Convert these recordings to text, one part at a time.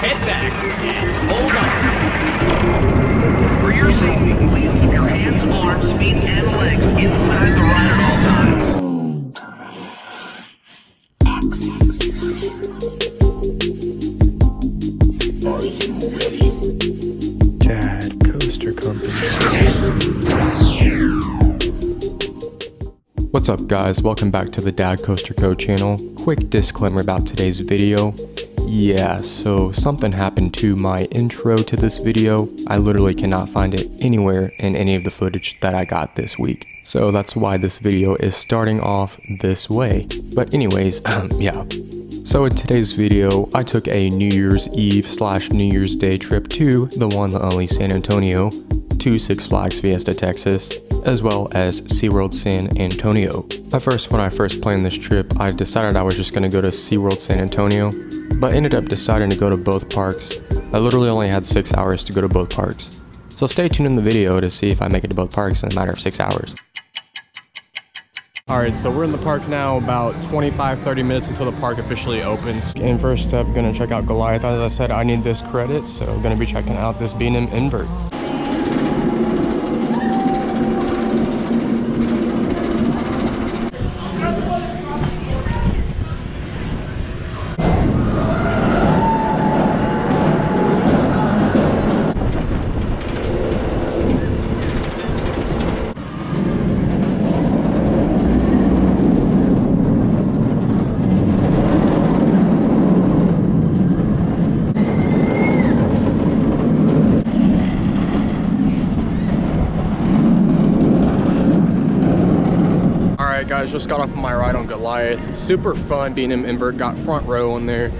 head back, and hold on. For your safety, please keep your hands, arms, feet, and legs inside the ride at all times. Dad Coaster Company. What's up, guys? Welcome back to the Dad Coaster Co channel. Quick disclaimer about today's video. Yeah, so something happened to my intro to this video. I literally cannot find it anywhere in any of the footage that I got this week. So that's why this video is starting off this way. But anyways, yeah. So in today's video, I took a New Year's Eve / New Year's Day trip to the one and only San Antonio, to Six Flags Fiesta Texas, as well as SeaWorld San Antonio. At first, when I first planned this trip, I decided I was just going to go to SeaWorld San Antonio, but ended up deciding to go to both parks. I literally only had 6 hours to go to both parks. So stay tuned in the video to see if I make it to both parks in a matter of 6 hours. All right, so we're in the park now, about 25-30 minutes until the park officially opens. And first up, gonna check out Goliath. As I said, I need this credit, so I'm gonna be checking out this B&M Invert. Guys, just got off of my ride on Goliath. Super fun. B&M Invert, got front row on there.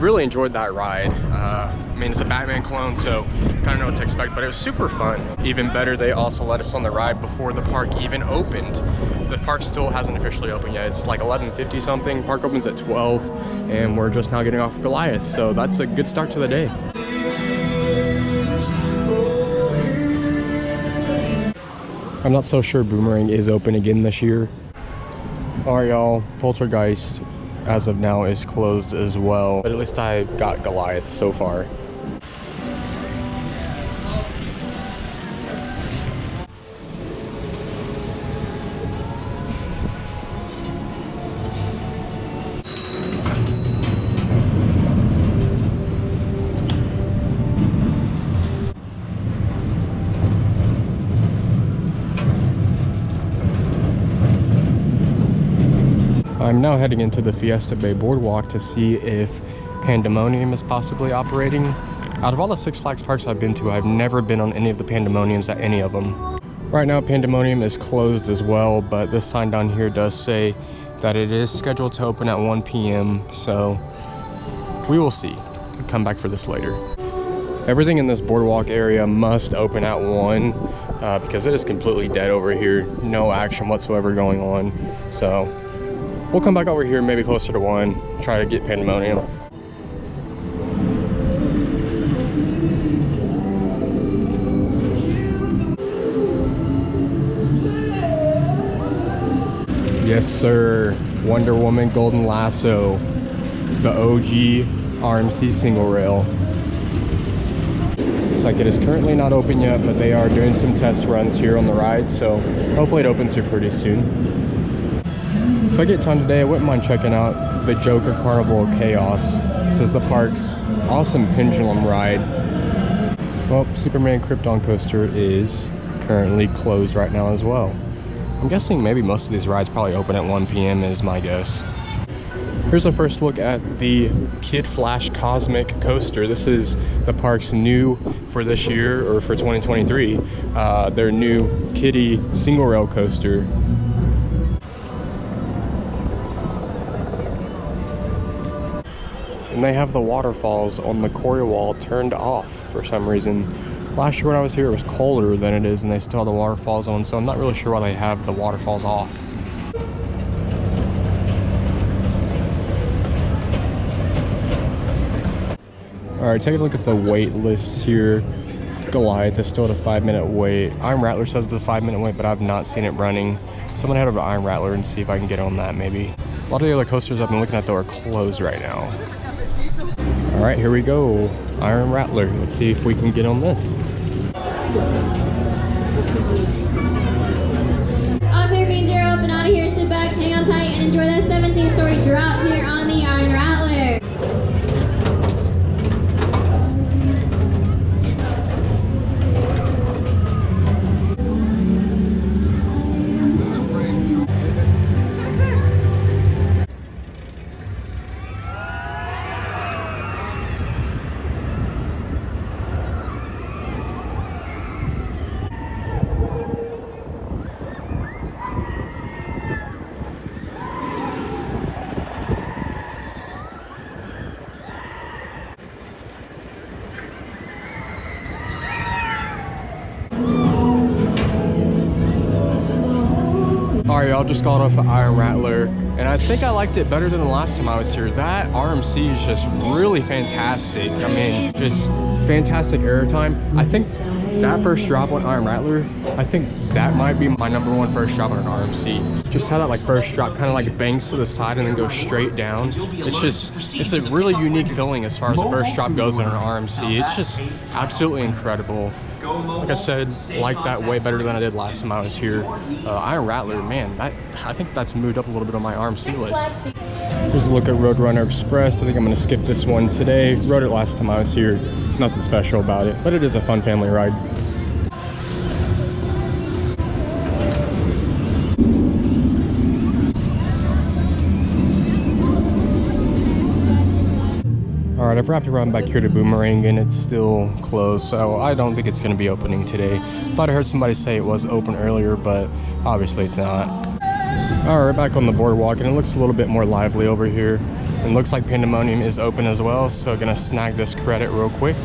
Really enjoyed that ride. I mean, it's a Batman clone, so kind of know what to expect, but it was super fun. Even better, they also let us on the ride before the park even opened. The park still hasn't officially opened yet. It's like 11:50 something. Park opens at 12, and we're just now getting off of Goliath, so that's a good start to the day. I'm not so sure Boomerang is open again this year. All right, y'all, Poltergeist, as of now, is closed as well. But at least I got Goliath so far. I'm now heading into the Fiesta Bay Boardwalk to see if Pandemonium is possibly operating. Out of all the Six Flags parks I've been to, I've never been on any of the Pandemoniums at any of them. Right now, Pandemonium is closed as well, but this sign down here does say that it is scheduled to open at 1 p.m., so we will see. We'll come back for this later. Everything in this boardwalk area must open at 1 because it is completely dead over here. No action whatsoever going on, so we'll come back over here maybe closer to 1, try to get Pandemonium. Yes sir, Wonder Woman Golden Lasso, the OG RMC single rail. Looks like it is currently not open yet, but they are doing some test runs here on the ride, so hopefully it opens here pretty soon. If I get time today, I wouldn't mind checking out the Joker Carnival Chaos. This is the park's awesome pendulum ride. Well, Superman Krypton Coaster is currently closed right now as well. I'm guessing maybe most of these rides probably open at 1 p.m. is my guess. Here's a first look at the Kid Flash Cosmic Coaster. This is the park's new, for this year, or for 2023, their new kiddie single rail coaster. And they have the waterfalls on the Cory wall turned off for some reason. Last year when I was here, it was colder than it is, and they still have the waterfalls on, so I'm not really sure why they have the waterfalls off. All right, take a look at the wait lists here. Goliath is still at a 5-minute wait. Iron Rattler says it's a 5-minute wait, but I've not seen it running. So I'm gonna head over to Iron Rattler and see if I can get on that maybe. A lot of the other coasters I've been looking at though are closed right now. Alright, here we go. Iron Rattler. Let's see if we can get on this. All clear, means you're up and out of here. Sit back, hang on tight, and enjoy that 17-story drop here on the Iron Rattler. Alright, y'all, just got off of Iron Rattler, and I think I liked it better than the last time I was here. That RMC is just really fantastic. I mean, just fantastic airtime. I think that first drop on Iron Rattler, I think that might be my number one first drop on an RMC. Just how that like first drop kind of like bangs to the side and then goes straight down. It's just, it's a really unique feeling as far as the first drop goes on an RMC. It's just absolutely incredible. Like I said, like that way better than I did last time I was here. Iron Rattler, man, I think that's moved up a little bit on my RMC list. Here's a look at Roadrunner Express. I think I'm going to skip this one today. Rode it last time I was here. Nothing special about it, but it is a fun family ride. Alright, I've wrapped around back here to Boomerang and it's still closed, so I don't think it's going to be opening today. I thought I heard somebody say it was open earlier, but obviously it's not. Alright, back on the boardwalk and it looks a little bit more lively over here. And looks like Pandemonium is open as well, so I'm going to snag this credit real quick.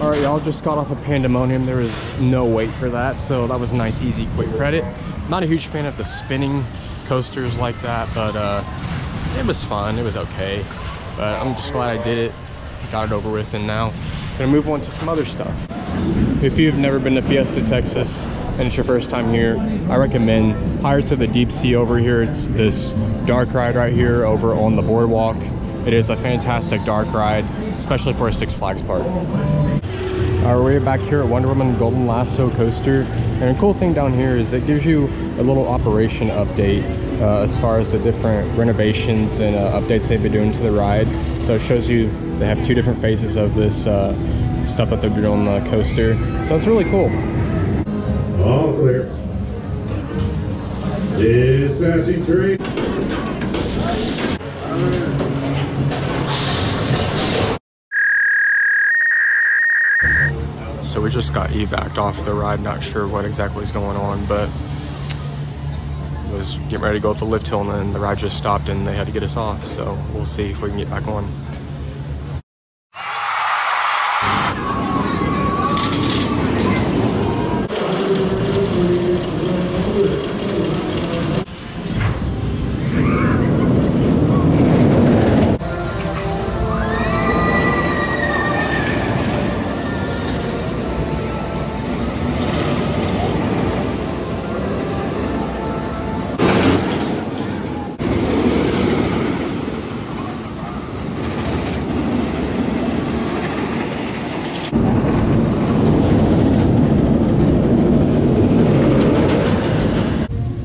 Alright, y'all, just got off of Pandemonium. There was no wait for that, so that was a nice, easy, quick credit. Not a huge fan of the spinning coasters like that, but it was fun. It was okay, but I'm just glad I did it. Got it over with, and now I'm gonna move on to some other stuff. If you've never been to Fiesta Texas and it's your first time here, I recommend Pirates of the Deep Sea over here. It's this dark ride right here over on the boardwalk. It is a fantastic dark ride, especially for a Six Flags park. We're back here at Wonder Woman Golden Lasso Coaster, and a cool thing down here is it gives you a little operation update as far as the different renovations and updates they've been doing to the ride. So it shows you they have two different phases of this stuff that they're doing on the coaster. So it's really cool. All clear. Dispatching tree. So we just got evac'd off the ride, not sure what exactly is going on, but I was getting ready to go up the lift hill and then the ride just stopped and they had to get us off, so we'll see if we can get back on.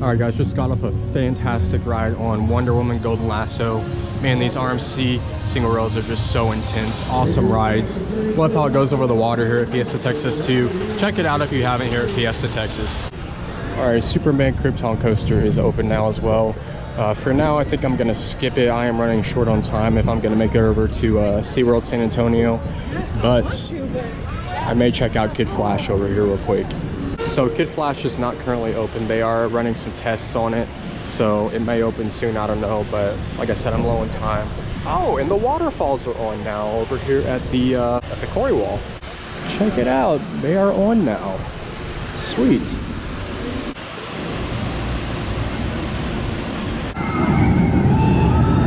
Alright guys, just got off a fantastic ride on Wonder Woman Golden Lasso. Man, these RMC single rails are just so intense. Awesome rides. Love how it goes over the water here at Fiesta Texas too. Check it out if you haven't here at Fiesta Texas. Alright, Superman Krypton Coaster is open now as well. For now, I think I'm going to skip it. I am running short on time if I'm going to make it over to SeaWorld San Antonio. But I may check out Kid Flash over here real quick. So Kid Flash is not currently open. They are running some tests on it, so it may open soon, I don't know, but like I said, I'm low on time. Oh, and the waterfalls are on now over here at the quarry wall. Check it out, they are on now. Sweet.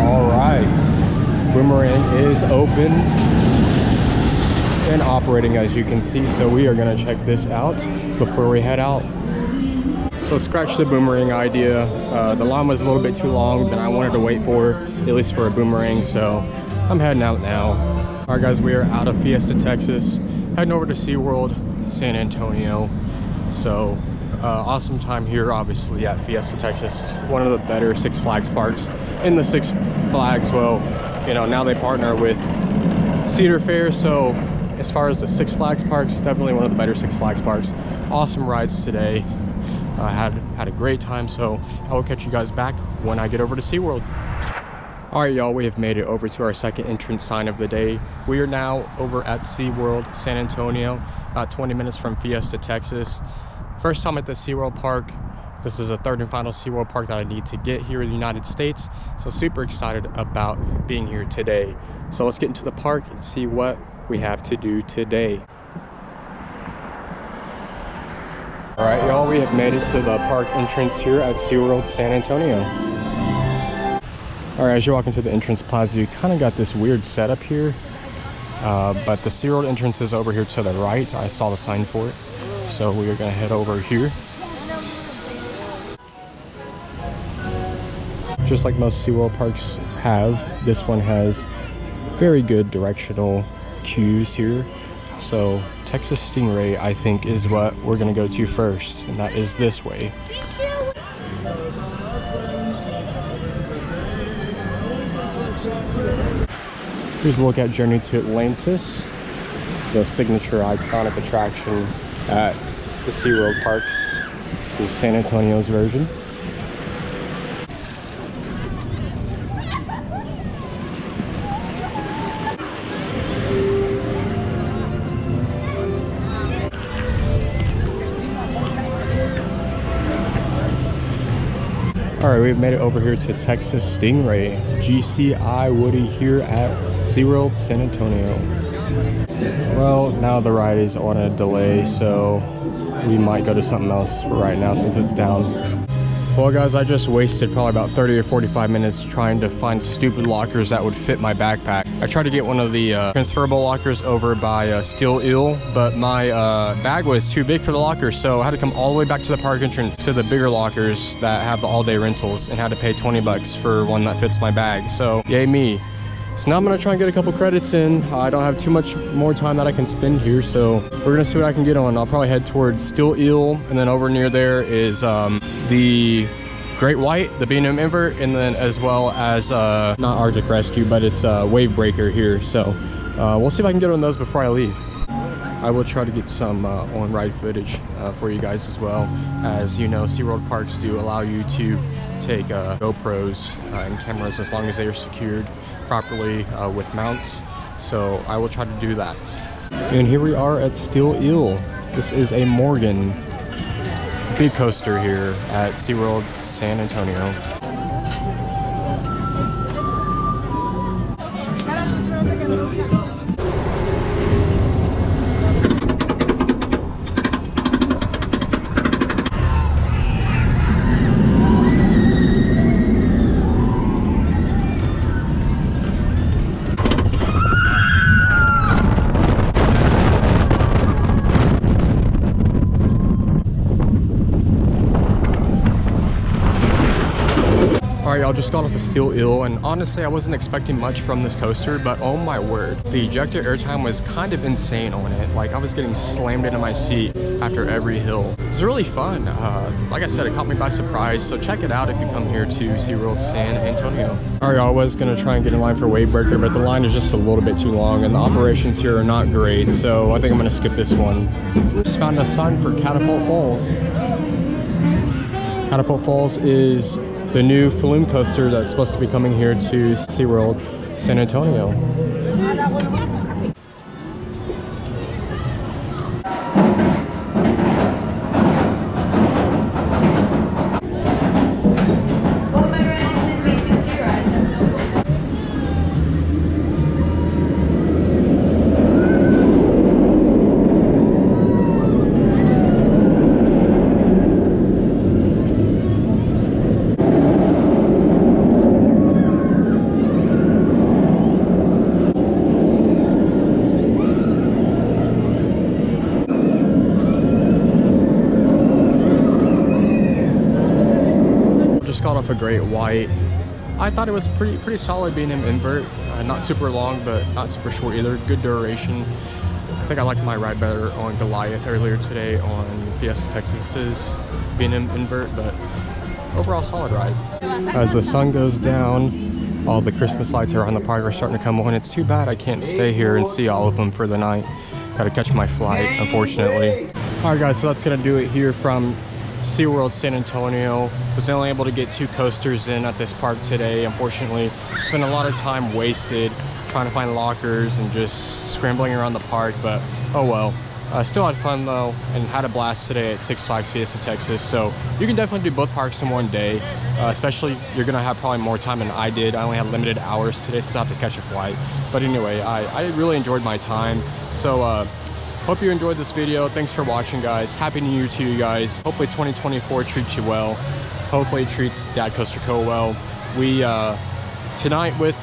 All right, Boomerang is open. and operating, as you can see. So we are going to check this out before we head out. So scratch the boomerang idea. The line was a little bit too long than I wanted to wait for, at least for a boomerang. So I'm heading out now. All right, guys, we are out of Fiesta, Texas, heading over to SeaWorld San Antonio. So awesome time here, obviously, at Fiesta, Texas. One of the better Six Flags parks in the Six Flags. Well, you know, now they partner with Cedar Fair, so as far as the Six Flags parks, definitely one of the better Six Flags parks. Awesome rides today. I had a great time, so I will catch you guys back when I get over to SeaWorld. All right, y'all, we have made it over to our second entrance sign of the day. We are now over at SeaWorld San Antonio, about 20 minutes from Fiesta, Texas. First time at the SeaWorld park. This is the third and final SeaWorld park that I need to get here in the United States. So super excited about being here today. So let's get into the park and see what we have to do today. All right, y'all, we have made it to the park entrance here at SeaWorld San Antonio. All right, as you walk into the entrance plaza, you kind of got this weird setup here. But the SeaWorld entrance is over here to the right. I saw the sign for it. So we are gonna head over here. Just like most SeaWorld parks have, this one has very good directional cues here. So Texas Stingray, I think, is what we're gonna go to first, and that is this way. Here's a look at Journey to Atlantis, the signature iconic attraction at the SeaWorld parks. This is San Antonio's version. Alright, we've made it over here to Texas Stingray, GCI Woody here at SeaWorld San Antonio. Well, now the ride is on a delay, so we might go to something else for right now since it's down. Well, guys, I just wasted probably about 30 or 45 minutes trying to find stupid lockers that would fit my backpack. I tried to get one of the transferable lockers over by Steel Eel, but my bag was too big for the locker, so I had to come all the way back to the park entrance to the bigger lockers that have the all-day rentals and had to pay 20 bucks for one that fits my bag, so yay me. So now I'm gonna try and get a couple credits in. I don't have too much more time that I can spend here, so we're gonna see what I can get on. I'll probably head towards Steel Eel, and then over near there is the Great White, the B&M Invert, and then as well as not Arctic Rescue, but it's Wavebreaker here. So we'll see if I can get on those before I leave. I will try to get some on-ride footage for you guys as well. As you know, SeaWorld parks do allow you to take GoPros and cameras as long as they are secured properly with mounts. So I will try to do that. And here we are at Steel Eel. This is a Morgan big coaster here at SeaWorld San Antonio. I just got off of Steel Eel, and honestly I wasn't expecting much from this coaster, but oh my word, the ejector airtime was kind of insane on it. Like, I was getting slammed into my seat after every hill. It's really fun. Like I said, it caught me by surprise, so check it out if you come here to SeaWorld San Antonio. All right, I was gonna try and get in line for Wavebreaker, but the line is just a little bit too long and the operations here are not great, so I think I'm gonna skip this one. Just found a sign for Catapult Falls. Catapult Falls is the new flume coaster that's supposed to be coming here to SeaWorld San Antonio. of Great White. I thought it was pretty solid B&M Invert. Not super long, but not super short either. Good duration. I think I liked my ride better on Goliath earlier today on Fiesta Texas's B&M Invert, but overall solid ride. As the sun goes down, all the Christmas lights around the park are starting to come on. It's too bad I can't stay here and see all of them for the night. Gotta catch my flight, unfortunately. All right, guys, so that's gonna do it here from SeaWorld San Antonio. Was only able to get two coasters in at this park today, unfortunately. Spent a lot of time wasted trying to find lockers and just scrambling around the park, but oh well. Still had fun though, and had a blast today at Six Flags Fiesta Texas. So you can definitely do both parks in one day, especially you're gonna have probably more time than I did. I only had limited hours today, so I have to catch a flight. But anyway, I really enjoyed my time. So hope you enjoyed this video. Thanks for watching, guys. Happy New Year to you guys. Hopefully 2024 treats you well. Hopefully it treats Dad Coaster Co well. We tonight with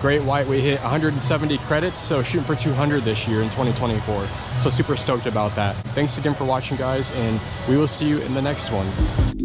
Great White, we hit 170 credits, so shooting for 200 this year in 2024. So super stoked about that. Thanks again for watching, guys, and we will see you in the next one.